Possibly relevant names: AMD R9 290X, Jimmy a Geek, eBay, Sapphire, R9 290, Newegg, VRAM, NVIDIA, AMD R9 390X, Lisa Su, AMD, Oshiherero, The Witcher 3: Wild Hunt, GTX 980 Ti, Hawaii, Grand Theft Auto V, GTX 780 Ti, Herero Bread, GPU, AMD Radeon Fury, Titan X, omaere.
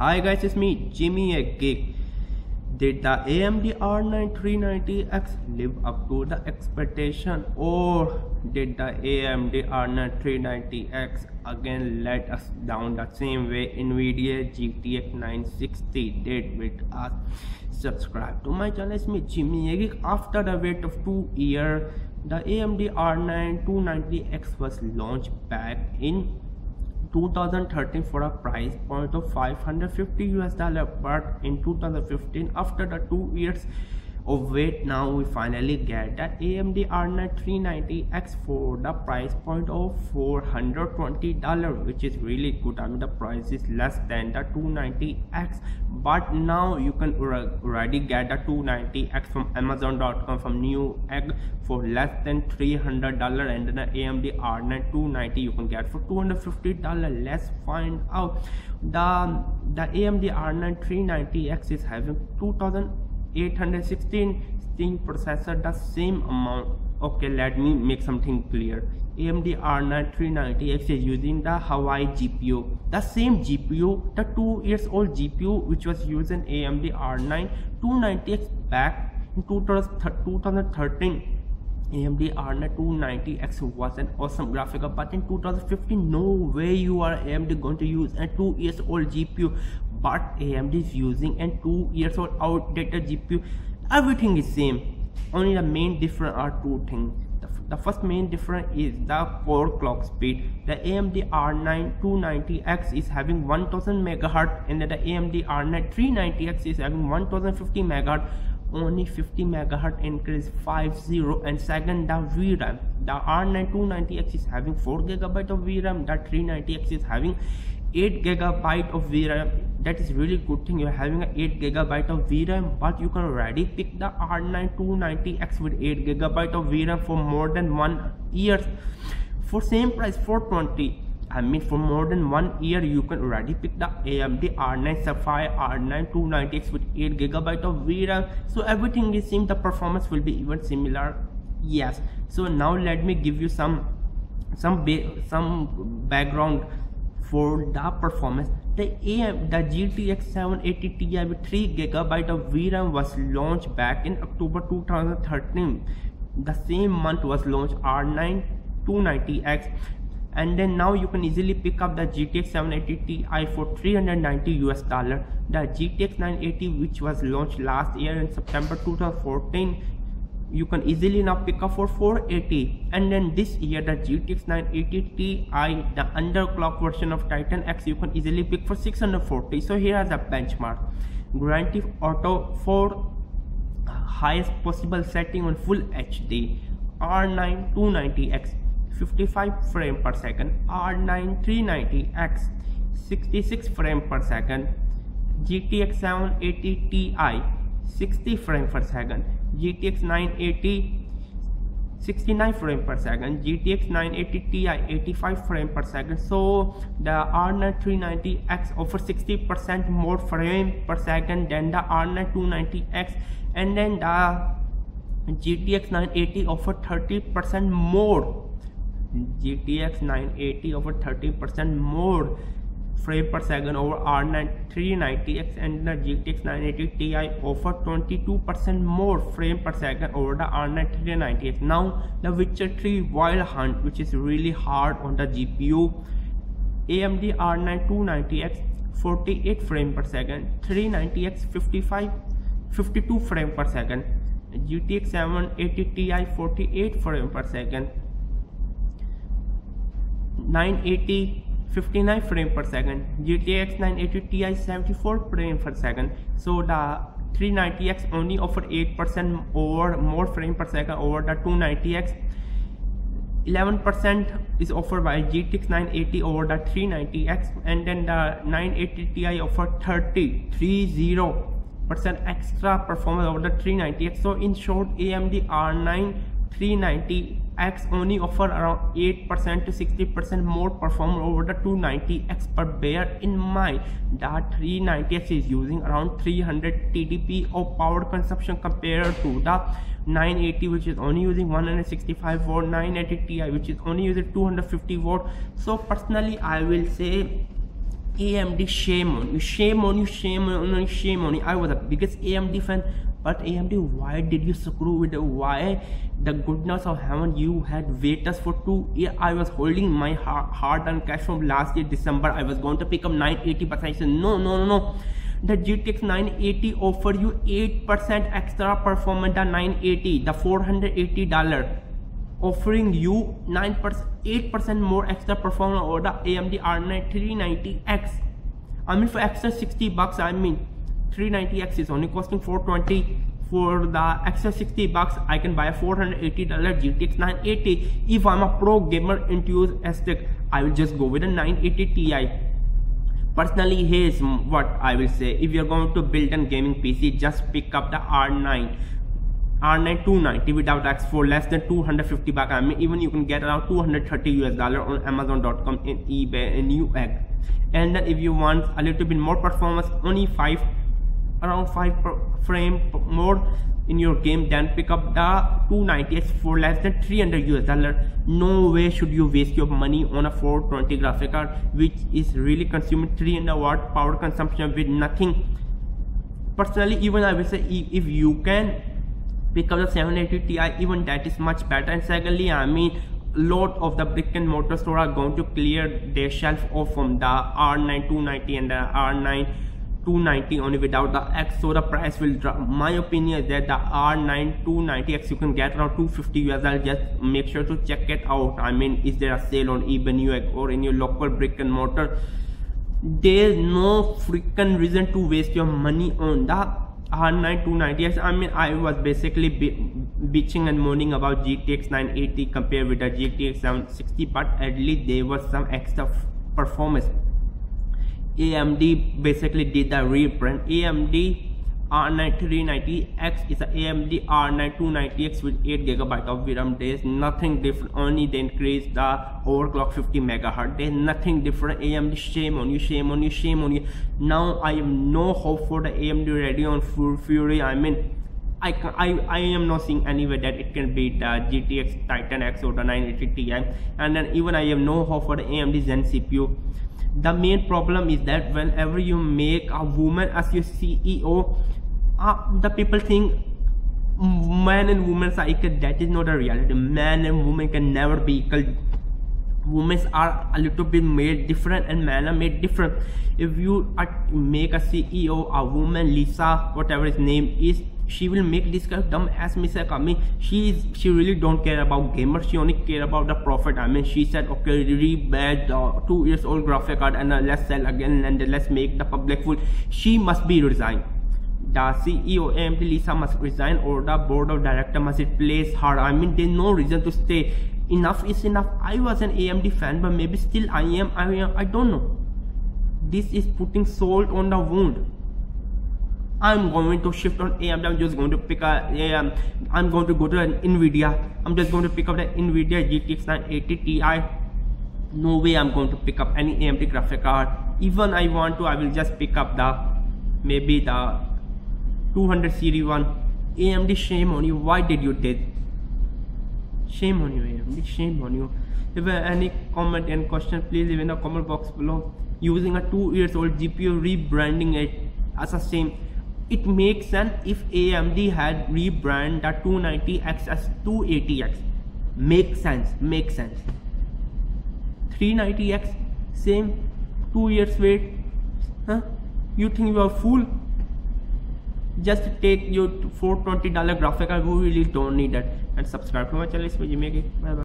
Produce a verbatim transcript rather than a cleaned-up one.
Hi guys, it's me Jimmy a Geek. Did the A M D R nine three ninety X live up to the expectation, or did the A M D R nine three ninety X again let us down the same way NVIDIA G T X nine sixty did with us? Subscribe to my channel. It's me Jimmy a Geek. After the wait of two years, the A M D R nine two ninety X was launched back in two thousand thirteen for a price point of five hundred fifty US dollars, but in two thousand fifteen, after the two years of wait, now we finally get the A M D R nine three ninety X for the price point of four hundred twenty dollars, which is really good. I mean, the price is less than the two ninety X, but now you can already get the two ninety X from amazon dot com, from Newegg, for less than three hundred dollars, and the A M D R nine two ninety you can get for two hundred fifty dollars. Let's find out. The the A M D R nine three ninety X is having two thousand eight hundred sixteen processor, the same amount. Okay, let me make something clear. A M D R nine three ninety X is using the Hawaii G P U, the same G P U, the two years old G P U which was used in A M D R nine two ninety X back in two thousand thirteen. A M D R nine two ninety X was an awesome graphics, but in two thousand fifteen, no way you are A M D going to use a two years old G P U. But A M D is using a two years old outdated G P U. Everything is same. Only the main difference are two things. The, the first main difference is the core clock speed. The A M D R nine two ninety X is having one thousand megahertz, and the A M D R nine three ninety X is having one thousand fifty megahertz. Only fifty megahertz increase, five zero. And second, the V RAM. The R nine two ninety X is having four gigabytes of V RAM. The three ninety X is having eight gigabytes of V RAM. That is really good thing, you're having an eight gigabyte of V RAM, but you can already pick the R nine two ninety X with eight gigabyte of V RAM for more than one year for same price, four twenty. I mean, for more than one year, you can already pick the A M D R nine Sapphire R nine two ninety X with eight gigabyte of V RAM. So everything is same, the performance will be even similar. Yes. So now let me give you some some ba some background for the performance. The A M, the G T X seven eighty T I with three gigabyte of V RAM was launched back in October two thousand thirteen. The same month was launched R nine two ninety X. And then now you can easily pick up the G T X seven eighty T I for three hundred ninety US dollar. The G T X nine eighty, which was launched last year in September two thousand fourteen, you can easily now pick up for four eighty. And then this year, the G T X nine eighty T I, the underclock version of Titan X, you can easily pick for six hundred forty. So here are the benchmark. Grand Theft Auto four, highest possible setting on full H D, R nine two ninety X, fifty-five frames per second, R nine three ninety X, sixty-six frames per second, G T X seven eighty T I, sixty frames per second, G T X nine eighty, sixty-nine frames per second, G T X nine eighty T I, eighty-five frames per second. So the R nine three ninety X offers sixty percent more frame per second than the R nine two ninety X, and then the G T X nine eighty offers thirty percent more. G T X nine eighty over thirty percent more frame per second over R nine three ninety X, and the G T X nine eighty T I offer twenty-two percent more frame per second over the R nine three ninety X. Now the Witcher three Wild Hunt, which is really hard on the G P U, A M D R nine two ninety X forty-eight frames per second, three ninety X fifty-five, fifty-two frames per second, G T X seven eighty T I forty-eight frames per second, nine eighty fifty-nine frames per second, G T X nine eighty T I seventy-four frames per second. So the three ninety X only offer eight percent over more frame per second over the two ninety X. eleven percent is offered by G T X nine eighty over the three ninety X, and then the nine eighty T I offer thirty percent extra performance over the three ninety X. So in short, A M D R nine three ninety X only offer around eight percent to sixty percent more performance over the two ninety X, but bear in mind that three ninety X is using around three hundred T D P of power consumption compared to the nine eighty, which is only using one hundred sixty-five watt, nine eighty T I which is only using two hundred fifty watt. So personally, I will say A M D, shame on you, shame on you, shame on you, shame on you. I was the biggest A M D fan, but A M D, why did you screw with the, why the goodness of heaven you had waited for two years? I was holding my hard earned cash from last year December. I was going to pick up nine eighty, but I said no no no no. The G T X nine eighty offer you eight percent extra performance than nine eighty, the four hundred eighty dollars, offering you nine percent eight percent more extra performance over the A M D R nine three ninety X. I mean, for extra sixty bucks, I mean three ninety X is only costing four twenty. For the extra sixty bucks, I can buy a four hundred eighty dollars G T X nine eighty. If I'm a pro gamer enthusiastic, I will just go with a nine eighty T I. Personally, here's what I will say: if you're going to build a gaming P C, just pick up the R nine. R nine two ninety without X for less than two hundred fifty bucks. I mean, even you can get around two hundred thirty US dollar on Amazon dot com and eBay and Newegg. And then if you want a little bit more performance, only five, around five frame more in your game, then pick up the two ninety X for less than three hundred US dollar. No way should you waste your money on a four twenty graphic card, which is really consuming three hundred watt power consumption with nothing. Personally, even I will say, if you can pick up the seven eighty T I, even that is much better. And secondly, I mean, lot of the brick and mortar store are going to clear their shelf off from the R nine two ninety and the R nine two ninety only without the X, so the price will drop. My opinion is that the R nine two ninety X you can get around two hundred fifty US dollars. Just make sure to check it out. I mean, is there a sale on eBay, Newegg, or in your local brick and mortar? There's no freaking reason to waste your money on the R nine two ninety X. I mean, I was basically be bitching and moaning about G T X nine eighty compared with the G T X seven sixty, but at least there was some extra performance. A M D basically did the rebrand. A M D R nine three ninety X is an A M D R nine two ninety X with eight gigabyte of V RAM. There is nothing different, only they increased the overclock fifty megahertz. There is nothing different. A M D, shame on you, shame on you, shame on you. Now I have no hope for the A M D Radeon Fury. I mean, I, can, I, I am not seeing anywhere that it can beat the G T X Titan X or the nine eighty T I. And then even I have no hope for the A M D Zen C P U. The main problem is that whenever you make a woman as your C E O, Uh, the people think man and women are equal. That is not a reality. Man and woman can never be equal. Women are a little bit made different and men are made different. If you are make a C E O, a woman, Lisa, whatever his name is, she will make this kind of dumb ass mistake. I mean, she is, she really don't care about gamers. She only care about the profit. I mean, she said, okay, rebadge uh, two years old graphic card and uh, let's sell again and let's make the public fool. She must be resigned. The C E O A M D Lisa must resign, or the board of director must replace her. I mean, there's no reason to stay. Enough is enough. I was an A M D fan, but maybe still I am. I am. I don't know. This is putting salt on the wound. I'm going to shift on A M D. I'm just going to pick a. Um, I'm going to go to an NVIDIA. I'm just going to pick up the NVIDIA G T X nine eighty T I. No way I'm going to pick up any A M D graphic card. Even I want to, I will just pick up the maybe the two hundred series one. A M D, shame on you. Why did you did? Shame on you, A M D, shame on you. If you have any comment and question, please leave in the comment box below. Using a two years old G P U, rebranding it as a same, it makes sense. If A M D had rebranded the two ninety X as two eighty X, makes sense, makes sense. three ninety X, same, two years wait, huh? You think you are a fool? Just take your four twenty dollar graphic card. We really don't need that. And subscribe to my channel. It's Jimmy a Geek. Bye bye.